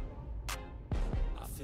I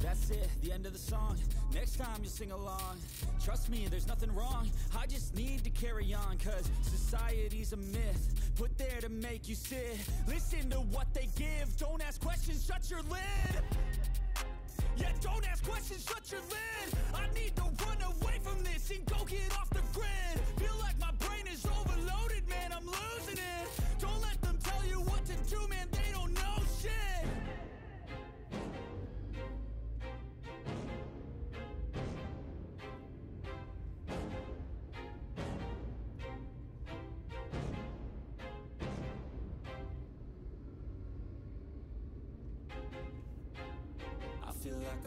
That's it, the end of the song. Next time you'll sing along. Trust me, there's nothing wrong. I just need to carry on, cause society's a myth put there to make you sit. Listen to what they give. Don't ask questions, shut your lid. Yeah, don't ask questions, shut your lid. I need to run away from this and go get off the grid. Feel like my brain is overloaded, man, I'm losing it. Don't let them tell you what to do, man, they don't know shit. I feel like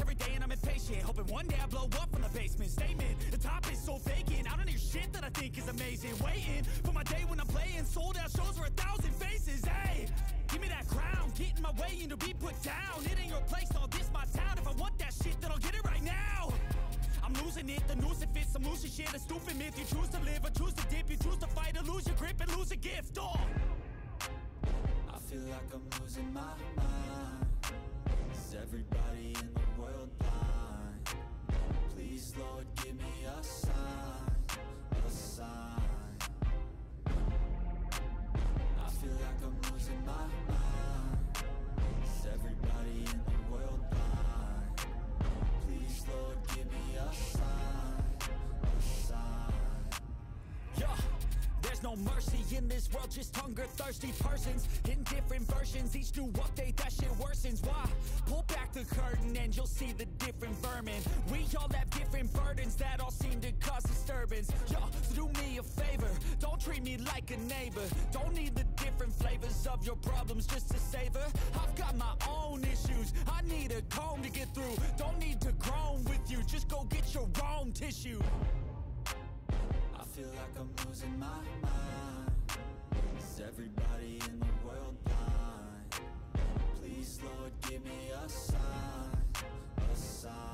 every day and I'm impatient, hoping one day I blow up from the basement. Statement, the top is so vacant. I don't hear shit that I think is amazing. Waiting for my day when I'm playing sold out shows for 1,000 faces. Hey, give me that crown, get in my way and to be put down. It ain't your place, all this my town. If I want that shit, then I'll get it right now. I'm losing it, the noose it fits, I'm losing shit. A stupid myth, you choose to live or choose to dip. You choose to fight or lose your grip and lose a gift. Oh, I feel like I'm losing my mind. Is everybody in the world blind? Please, Lord, give me a sign, a sign. I feel like I'm losing my mind. Is everybody in the world blind? Please, Lord, give me a sign, a sign. Yeah. There's no mercy in this world, just hunger-thirsty persons in different versions. Each new update, that shit worsens. Why? Pull back the curtain and you'll see the different vermin. We all have different burdens that all seem to cause disturbance. Yo, so do me a favor, don't treat me like a neighbor. Don't need the different flavors of your problems just to savor. I've got my own issues, I need a comb to get through. Don't need to groan with you, just go get your own tissue. I feel like I'm losing my mind. Is everybody in the world blind? Please, Lord, give me a sign, a sign.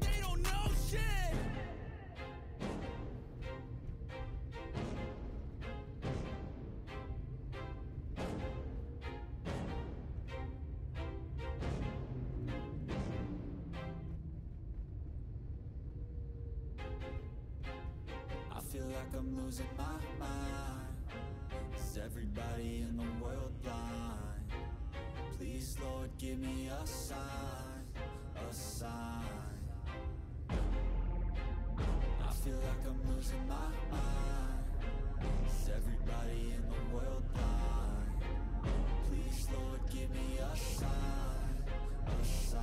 they don't know shit. I'm losing my mind. Is everybody in the world blind? Please, Lord, give me a sign, a sign. I feel like I'm losing my mind. Is everybody in the world blind? Please, Lord, give me a sign, a sign.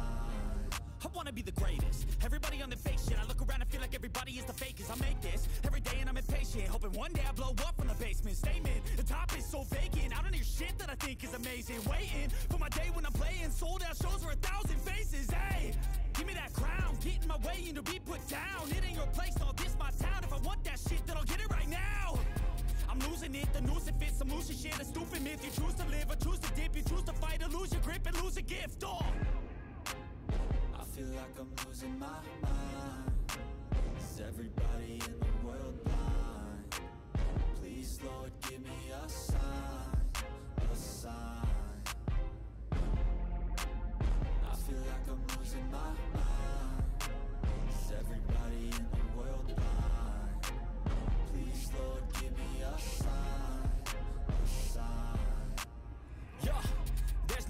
I wanna be the greatest, everybody on the fake shit. I look around and feel like everybody is the fakest. I make this every day and I'm impatient, hoping one day I blow up from the basement. Statement, the top is so vacant. I don't hear shit that I think is amazing. Waiting for my day when I'm playing sold out shows for 1,000 faces. Hey, give me that crown, get in my way and you'll be put down. It ain't your place, all this my town. If I want that shit, then I'll get it right now. I'm losing it, the noose it fits, I'm losing shit. A stupid myth, you choose to live or choose to dip. You choose to fight or lose your grip and lose a gift, oh. I feel like I'm losing my mind. Is everybody in the world blind? Please, Lord, give me a sign, a sign. I feel like I'm losing my mind. Is everybody in the world blind? Please, Lord, give me a sign, a sign. Yeah. There's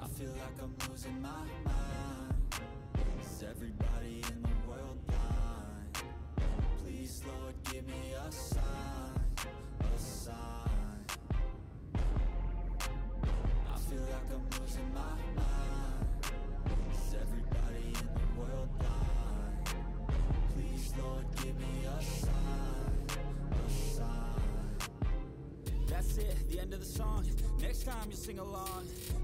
I feel like I'm losing my mind. Is everybody in the world blind? Please, Lord, give me a sign, a sign. I feel like I'm losing my mind. Is everybody in the world blind? Please, Lord, give me a sign, a sign. That's it, the end of the song. Next time you'll sing along.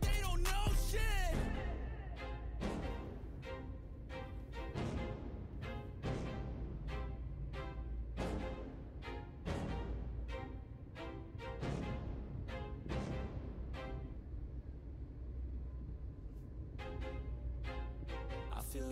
they don't know shit. I feel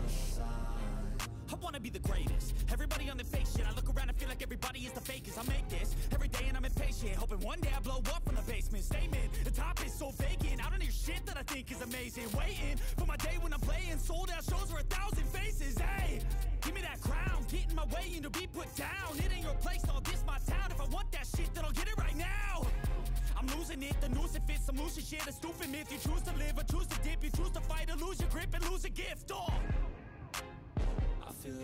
a sign. I wanna be the greatest, everybody on the fake shit. I look around and feel like everybody is the fakest. I make this every day and I'm impatient, hoping one day I blow up from the basement. Statement, the top is so vacant. I don't hear shit that I think is amazing. Waiting for my day when I'm playing sold out shows for 1,000 faces. Hey, give me that crown, get in my way and you'll be put down. It ain't your place, all this my town. If I want that shit, then I'll get it right now. I'm losing it, the noose it fits, I'm losing shit. A stupid myth, you choose to live or choose to dip. You choose to fight or lose your grip and lose a gift, oh. I feel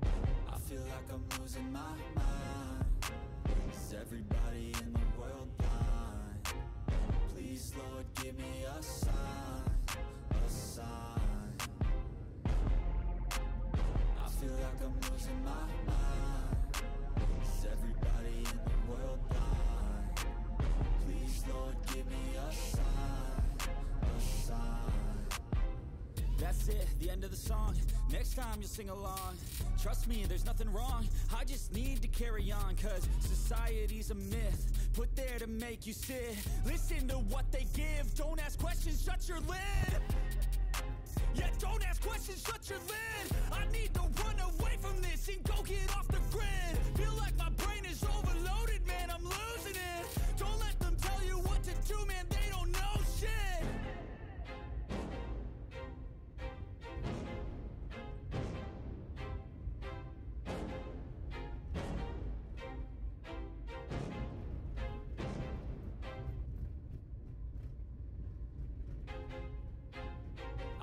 I feel like I'm losing my mind. Is everybody in the world blind? Please, Lord, give me a sign, a sign. I feel like I'm losing my mind. Is everybody in the world blind? Please, Lord, give me a sign, a sign. That's it, the end of the song. Next time you'll sing along. Trust me, there's nothing wrong, I just need to carry on. Cause society's a myth, put there to make you sit. Listen to what they give, don't ask questions, shut your lid. Yeah, don't ask questions, shut your lid. I need to run away from this and go get off the grid. Feel like my brain is overloaded, man, I'm losing it. Don't let them tell you what to do, man, they don't know shit.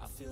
I feel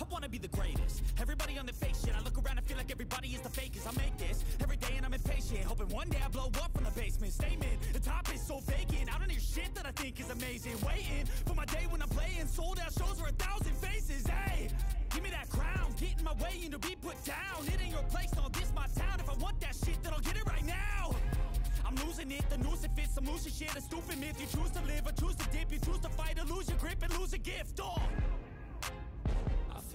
I wanna be the greatest, everybody on the fake shit. I look around and feel like everybody is the fakest. I make this every day and I'm impatient, hoping one day I blow up from the basement. Statement, the top is so vacant. I don't hear shit that I think is amazing. Waiting for my day when I'm playing sold out shows for 1,000 faces. Hey, give me that crown, get in my way and to be put down. It ain't your place, no, this my town. If I want that shit, then I'll get it right now. I'm losing it, the noose it fits, I'm losing shit. A stupid myth, you choose to live or choose to dip. You choose to fight or lose your grip and lose a gift, oh. I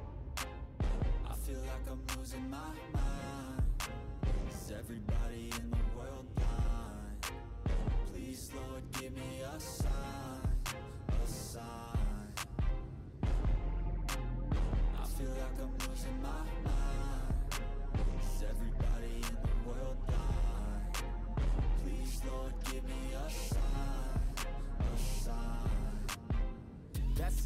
I feel like I'm losing my mind. Is everybody in the world blind? Please, Lord, give me a sign, a sign. I feel like I'm losing my mind. Is everybody in the world blind? Please, Lord, give me a sign, a sign. That's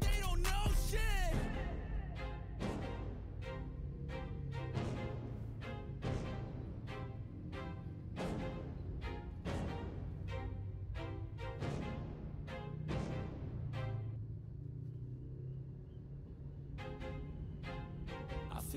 they don't know shit. I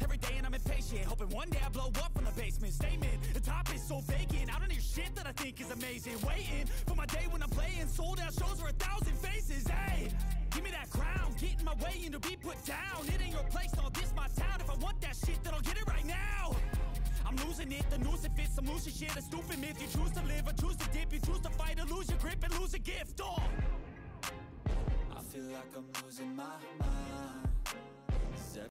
every day and I'm impatient, hoping one day I blow up from the basement. Statement, the top is so vacant, I don't hear shit that I think is amazing. Waiting for my day when I'm playing sold out shows for 1,000 faces. Hey, give me that crown, get in my way and to be put down. It ain't your place, all this my town. If I want that shit, then I'll get it right now. I'm losing it, the noose it fits, I'm losing shit. A stupid myth, you choose to live or choose to dip. You choose to fight or lose your grip and lose a gift. I feel like I'm losing my mind.